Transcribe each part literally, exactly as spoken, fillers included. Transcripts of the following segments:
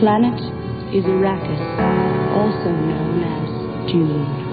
planet is Arrakis, also known as Dune.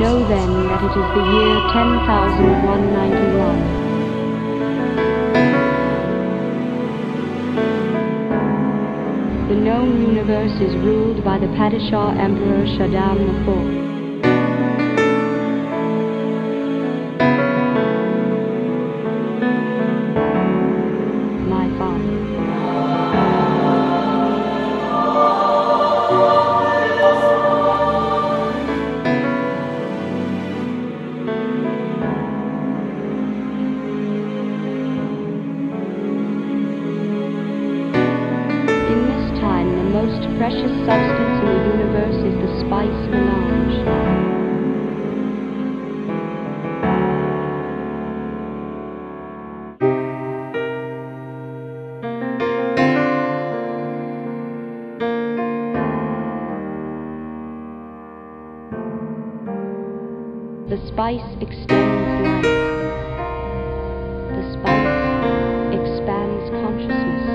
Know then that it is the year ten thousand one hundred ninety-one. The known universe is ruled by the Padishah Emperor Shaddam the fourth. The most precious substance in the universe is the spice melange. The spice extends life. The spice expands consciousness.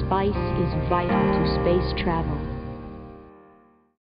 Spice is vital to space travel.